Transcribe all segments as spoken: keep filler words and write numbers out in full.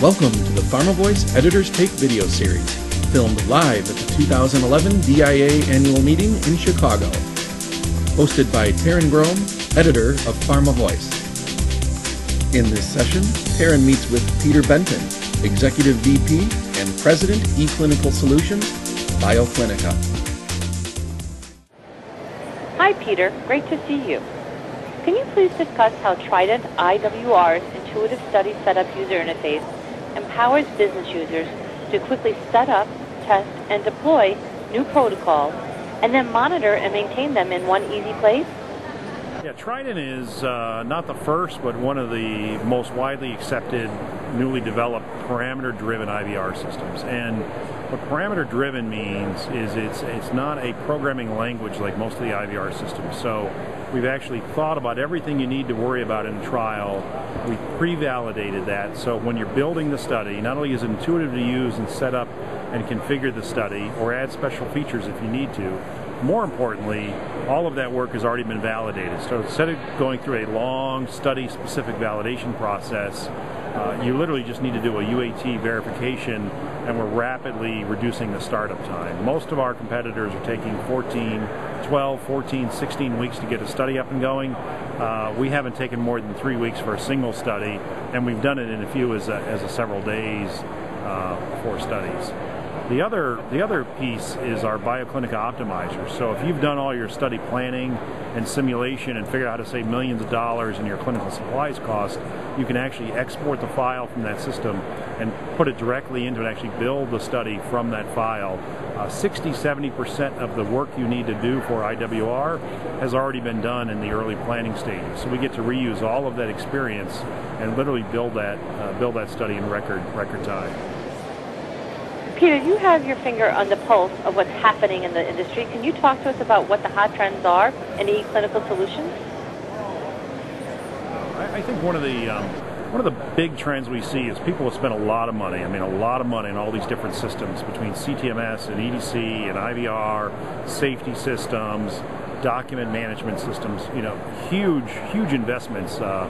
Welcome to the PharmaVoice Editor's Take video series, filmed live at the two thousand eleven D I A annual meeting in Chicago. Hosted by Taryn Grome, editor of PharmaVoice. In this session, Taryn meets with Peter Benton, Executive V P and President, eClinical Solutions, BioClinica. Hi Peter, great to see you. Can you please discuss how Trident I W R's intuitive study setup user interface empowers business users to quickly set up, test, and deploy new protocols, and then monitor and maintain them in one easy place? Yeah, Trident is uh, not the first, but one of the most widely accepted, newly developed parameter-driven I V R systems. And what parameter-driven means is it's, it's not a programming language like most of the I V R systems. So we've actually thought about everything you need to worry about in a trial. We pre-validated that, so when you're building the study, not only is it intuitive to use and set up and configure the study, or add special features if you need to, more importantly, all of that work has already been validated. So instead of going through a long study-specific validation process, uh, you literally just need to do a U A T verification, and we're rapidly reducing the startup time. Most of our competitors are taking fourteen, twelve, fourteen, sixteen weeks to get a study up and going. Uh, we haven't taken more than three weeks for a single study, and we've done it in a few as a, as a several days uh, for studies. The other, the other piece is our BioClinica optimizer. So if you've done all your study planning and simulation and figured out how to save millions of dollars in your clinical supplies cost, you can actually export the file from that system and put it directly into and actually build the study from that file. Uh, sixty, seventy percent of the work you need to do for I W R has already been done in the early planning stages. So we get to reuse all of that experience and literally build that, uh, build that study in record, record time. Peter, you have your finger on the pulse of what's happening in the industry. Can you talk to us about what the hot trends are in eClinical Solutions? I think one of the um, one of the big trends we see is people have spent a lot of money. I mean, a lot of money in all these different systems between C T M S and E D C and I V R, safety systems, document management systems. You know, huge, huge investments uh,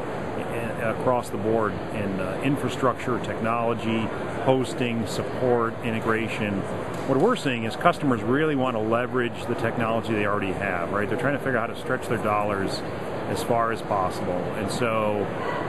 across the board in uh, infrastructure, technology, hosting, support, integration. What we're seeing is customers really want to leverage the technology they already have, right? They're trying to figure out how to stretch their dollars as far as possible. And so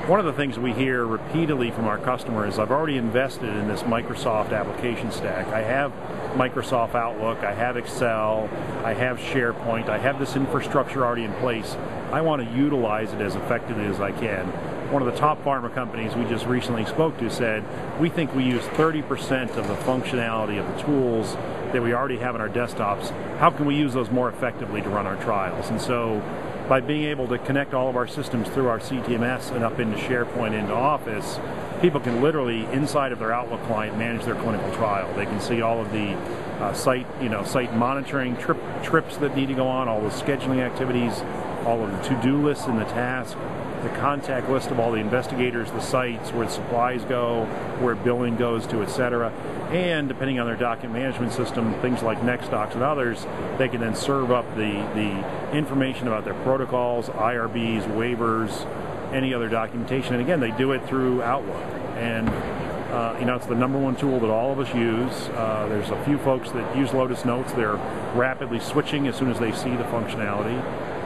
one of the things we hear repeatedly from our customers is, I've already invested in this Microsoft application stack. I have Microsoft Outlook, I have Excel, I have SharePoint, I have this infrastructure already in place. I want to utilize it as effectively as I can. One of the top pharma companies we just recently spoke to said, we think we use thirty percent of the functionality of the tools that we already have in our desktops. How can we use those more effectively to run our trials? And so by being able to connect all of our systems through our C T M S and up into SharePoint, into Office, people can literally, inside of their Outlook client, manage their clinical trial. They can see all of the uh, site, you know, site monitoring, trip, trips that need to go on, all the scheduling activities, all of the to-do lists and the tasks, the contact list of all the investigators, the sites, where the supplies go, where billing goes to, et cetera. And depending on their document management system, things like NextDocs and others, they can then serve up the, the information about their protocols, I R Bs, waivers, any other documentation. And again, they do it through Outlook. And uh, you know, it's the number one tool that all of us use. Uh, there's a few folks that use Lotus Notes. They're rapidly switching as soon as they see the functionality.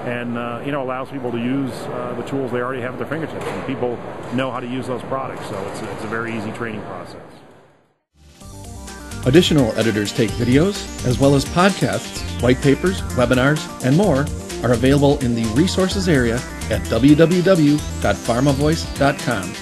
And uh, you know, allows people to use uh, the tools they already have at their fingertips, and people know how to use those products, so it's a, it's a very easy training process. Additional Editor's Take videos, as well as podcasts, white papers, webinars, and more are available in the resources area at w w w dot pharma voice dot com.